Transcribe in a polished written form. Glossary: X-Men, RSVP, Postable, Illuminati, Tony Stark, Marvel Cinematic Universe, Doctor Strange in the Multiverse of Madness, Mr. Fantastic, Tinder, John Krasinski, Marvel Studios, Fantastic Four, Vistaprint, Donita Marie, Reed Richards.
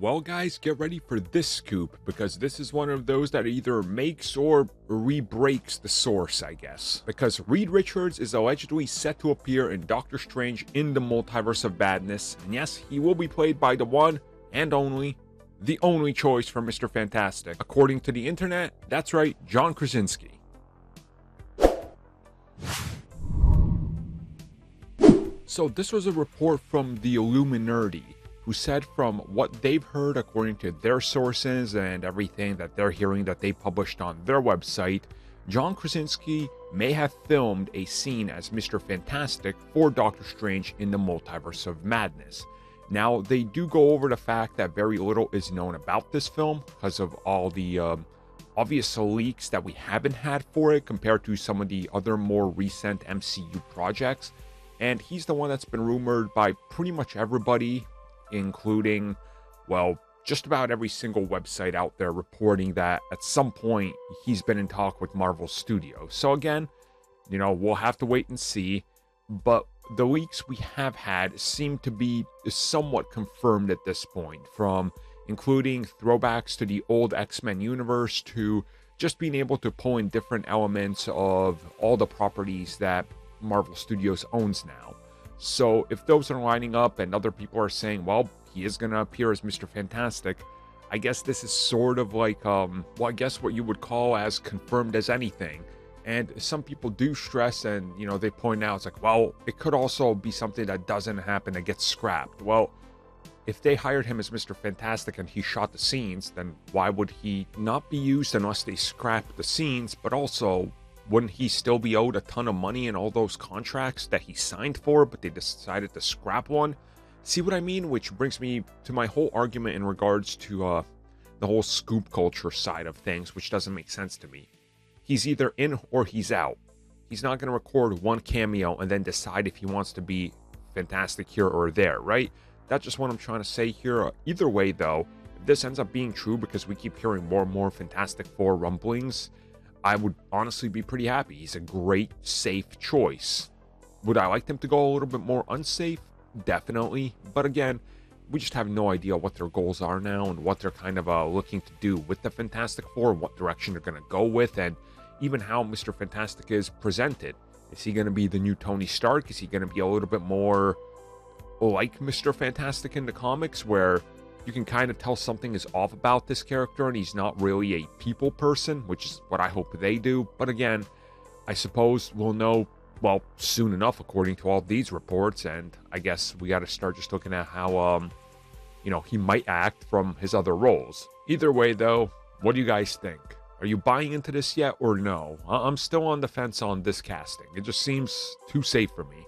Well guys, get ready for this scoop, because this is one of those that either makes or re-breaks the source, I guess. Because Reed Richards is allegedly set to appear in Doctor Strange in the Multiverse of Madness, and yes, he will be played by the one and only, the only choice for Mr. Fantastic. According to the internet, that's right, John Krasinski. So this was a report from the Illuminati, who said from what they've heard according to their sources and everything that they're hearing that they published on their website, John Krasinski may have filmed a scene as Mr. Fantastic for Doctor Strange in the Multiverse of Madness. Now, they do go over the fact that very little is known about this film because of all the obvious leaks that we haven't had for it compared to some of the other more recent MCU projects. And he's the one that's been rumored by pretty much everybody, including, well, just about every single website out there reporting that at some point he's been in talk with Marvel Studios. So again, you know, we'll have to wait and see, but the leaks we have had seem to be somewhat confirmed at this point, from including throwbacks to the old X-Men universe to just being able to pull in different elements of all the properties that Marvel Studios owns now. So if those are lining up and other people are saying, well, he is going to appear as Mr. Fantastic, I guess this is sort of like, well, I guess what you would call as confirmed as anything. And some people do stress and, you know, they point out, it's like, well, it could also be something that doesn't happen, that gets scrapped. Well, if they hired him as Mr. Fantastic and he shot the scenes, then why would he not be used unless they scrapped the scenes? But also, wouldn't he still be owed a ton of money in all those contracts that he signed for, but they decided to scrap one? See what I mean? Which brings me to my whole argument in regards to the whole scoop culture side of things, which doesn't make sense to me. He's either in or he's out. He's not going to record one cameo and then decide if he wants to be Fantastic here or there, right? That's just what I'm trying to say here. Either way, though, if this ends up being true, because we keep hearing more and more Fantastic Four rumblings, I would honestly be pretty happy. He's a great, safe choice. Would I like them to go a little bit more unsafe? Definitely. But again, we just have no idea what their goals are now and what they're kind of looking to do with the Fantastic Four, what direction they're going to go with, and even how Mr. Fantastic is presented. Is he going to be the new Tony Stark? Is he going to be a little bit more like Mr. Fantastic in the comics, where you can kind of tell something is off about this character and he's not really a people person, which is what I hope they do? But again, I suppose we'll know, well, soon enough, according to all these reports. And I guess we got to start just looking at how, you know, he might act from his other roles. Either way, though, what do you guys think? Are you buying into this yet or no? I'm still on the fence on this casting. It just seems too safe for me.